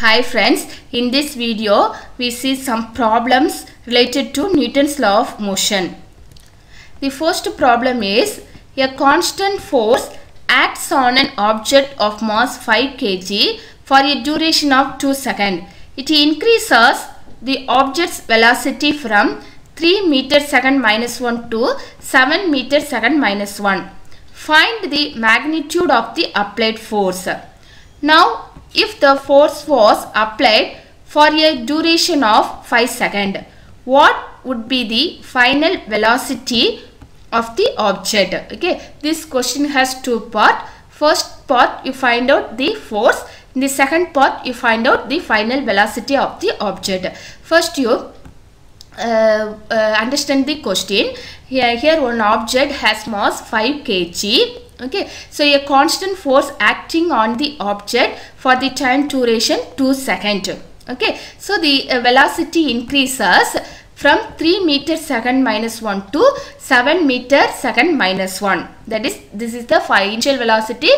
Hi friends, in this video we see some problems related to Newton's law of motion. The first problem is a constant force acts on an object of mass 5 kg for a duration of 2 seconds. It increases the object's velocity from 3 m/s-1 to 7 m/s-1. Find the magnitude of the applied force. Now, if the force was applied for a duration of 5 seconds, what would be the final velocity of the object? Okay, this question has two parts. First part you find out the force, in the second part you find out the final velocity of the object. First you understand the question. Here one object has mass 5 kg. Okay, so a constant force acting on the object for the time duration 2 seconds. Okay, so the velocity increases from 3 m/s-1 to 7 m/s-1. That is, this is the initial velocity,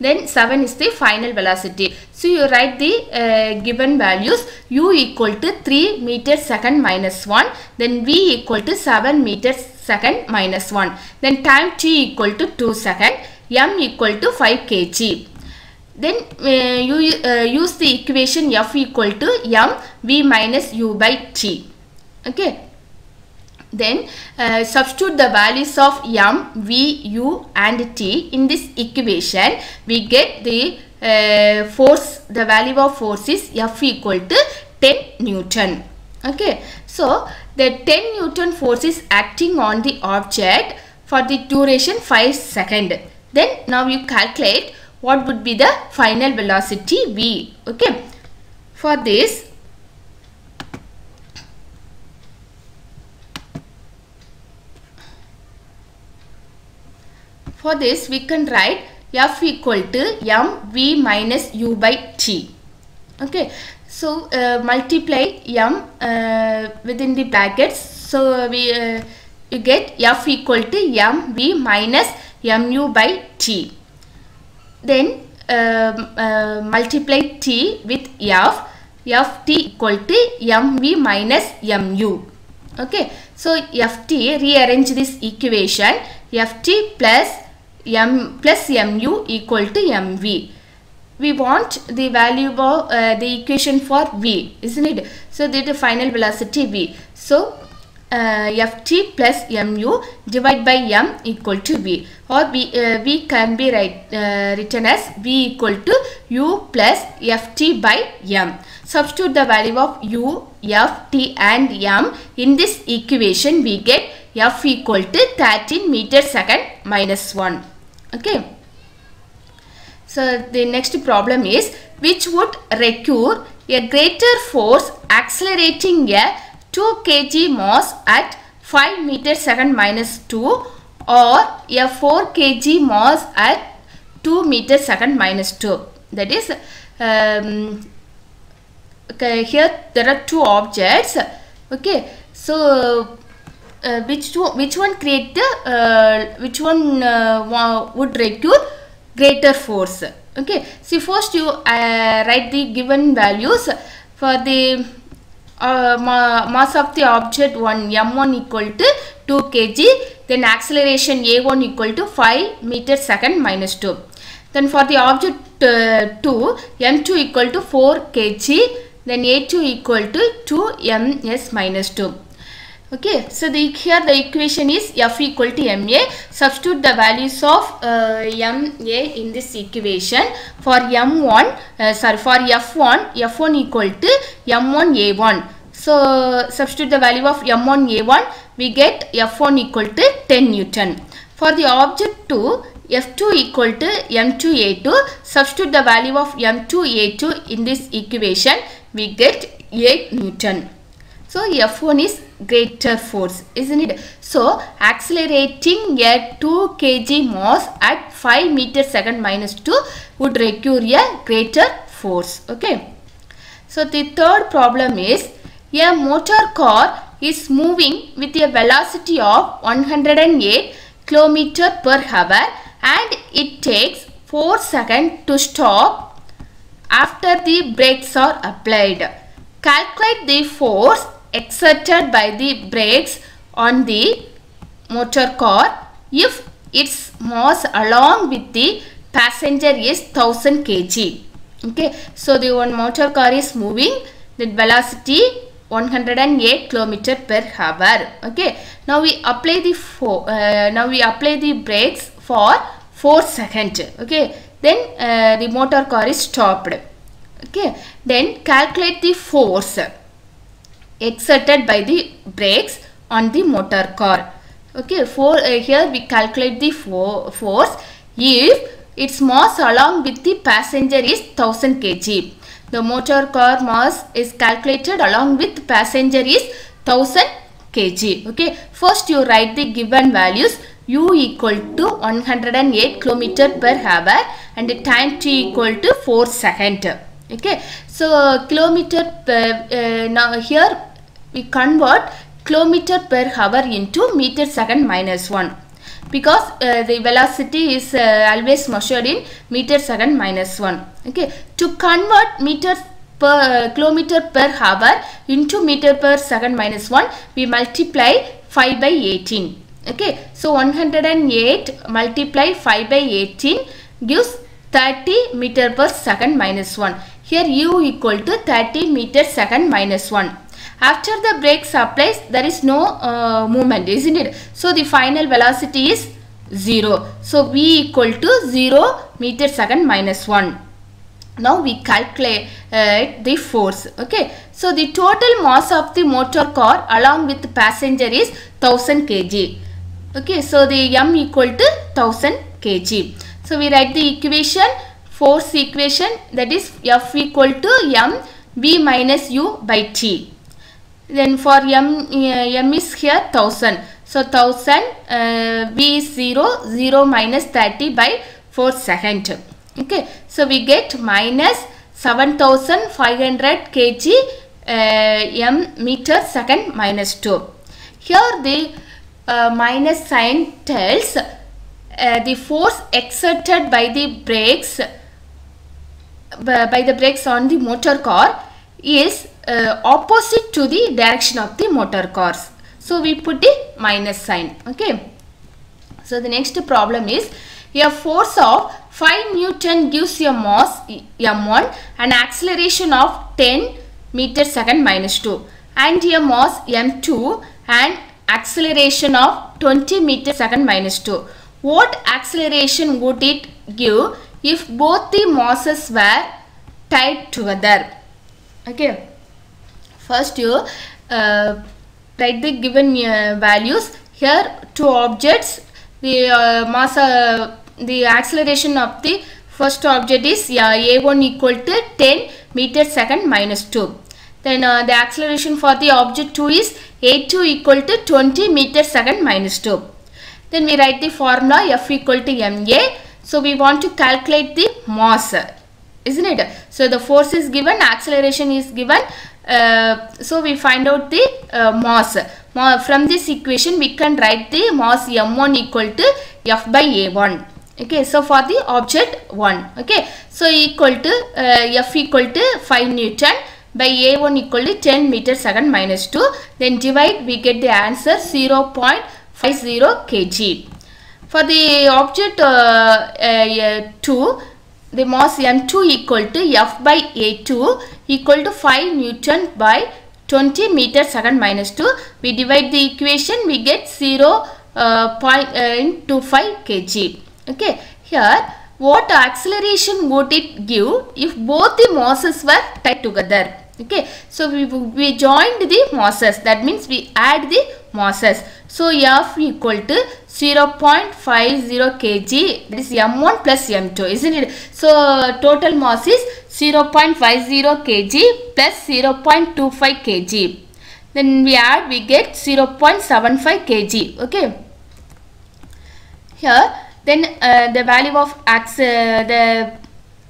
then 7 is the final velocity. So you write the given values, u = 3 m/s-1, then v = 7 m/s-1, then time t = 2 seconds, m = 5 kg. Then you use the equation F = mv minus u by t. Okay, then substitute the values of m, v, u and t in this equation. We get the force. The value of force is F = 10 Newton. Okay, so the 10 Newton force is acting on the object for the duration 5 seconds. Then now you calculate what would be the final velocity v. Okay, for this we can write F = mv minus u by t. Okay, so multiply m within the brackets, so we you get F = mv minus mu by t. Then multiply t with f. Ft = mv minus mu. Okay, so Ft, rearrange this equation. Ft plus mu equal to mv. We want the value of the equation for v, isn't it? So the final velocity v. So Ft plus mu divided by m equal to v, or v can be written as v = u plus Ft by m. Substitute the value of u, f, t and m in this equation. We get F = 13 m/s-1. Okay, so the next problem is, which would require a greater force accelerating a 2 kg mass at 5 m/s-2 or a 4 kg mass at 2 m/s-2. That is, okay, here there are two objects. Okay, so which one would require greater force? Okay, see, first you write the given values for the mass of the object. M1 = 2 kg, then acceleration A1 = 5 m/s-2. Then for the object 2, M2 = 4 kg, then A2 = 2 ms-2. Okay, so here the equation is F = ma. Substitute the values of ma in this equation. For F1 = m1a1. So substitute the value of m1a1. We get F1 = 10 Newton. For the object 2, F2 = m2a2. Substitute the value of m2a2 in this equation. We get 8 Newton. So F1 is greater force, isn't it? So accelerating a 2 kg mass at 5 m/s-2 would require a greater force. Okay. So the third problem is, a motor car is moving with a velocity of 108 km/h and it takes 4 seconds to stop after the brakes are applied. Calculate the force exerted by the brakes on the motor car if its mass along with the passenger is 1000 kg. Okay, so the one motor car is moving with velocity 108 km per hour. Okay, now we apply the brakes for 4 seconds. Okay, then the motor car is stopped. Okay, then calculate the force exerted by the brakes on the motor car. Okay, for here we calculate the force if its mass along with the passenger is 1000 kg. The motor car mass is calculated along with passenger is 1000 kg. Okay, first you write the given values. U equal to 108 km per hour and the time t equal to 4 seconds. Okay, so kilometer per now here we convert kilometer per hour into meter second minus 1. Because the velocity is always measured in meter second minus 1. Okay, to convert kilometer per hour into meter per second minus 1, we multiply 5 by 18. Okay, so 108 multiply 5 by 18 gives 30 meter per second minus 1. Here u equal to 30 meter second minus 1. After the brakes applies, there is no movement, isn't it? So the final velocity is 0. So v equal to 0 meter second minus 1. Now we calculate the force. Okay, so the total mass of the motor car along with the passenger is 1000 kg. Okay, so the m equal to 1000 kg. So we write the equation, force equation, that is F equal to mv minus u by t. Then for m is here 1000. So 1000 v is 0 minus 30 by 4 second. Okay, so we get minus 7500 kg m meter second minus 2. Here the minus sign tells the force exerted by the brakes on the motor car is opposite to the direction of the motor cars. So we put the minus sign. Okay, so the next problem is a force of 5 Newton gives a mass m1 and acceleration of 10 meter second minus 2 and a mass m2 and acceleration of 20 meter second minus 2. What acceleration would it give if both the masses were tied together? Okay, first you write the given values. Here two objects, the the acceleration of the first object is a1 equal to 10 meter second minus 2. Then the acceleration for the object 2 is a2 equal to 20 meter second minus 2. Then we write the formula F equal to ma. So we want to calculate the mass, isn't it? So the force is given, acceleration is given, so we find out the mass. From this equation we can write the mass m1 equal to F by a1. Okay, so for the object 1. Okay, so equal to F equal to 5 Newton by a1 equal to 10 meter second minus 2. Then divide, we get the answer 0.50 kg. For the object 2, the mass m2 equal to F by a2 equal to 5 Newton by 20 meter second minus 2. We divide the equation, we get 0.25 kg. Okay, here what acceleration would it give if both the masses were tied together? Okay, so we joined the masses, that means we add the masses. So F equal to 0.50 kg, that is m1 plus m2, isn't it? So total mass is 0.50 kg plus 0.25 kg. Then we add, we get 0.75 kg. Okay, here then the value of the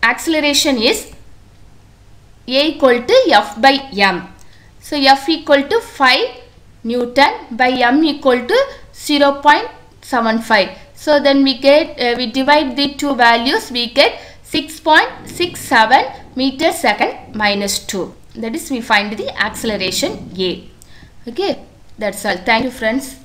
acceleration is a equal to F by m. So F equal to 5 Newton by m equal to 0.75. So then we divide the two values, we get 6.67 meters second minus 2. That is, we find the acceleration a. Okay, that's all. Thank you, friends.